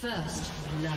First blood.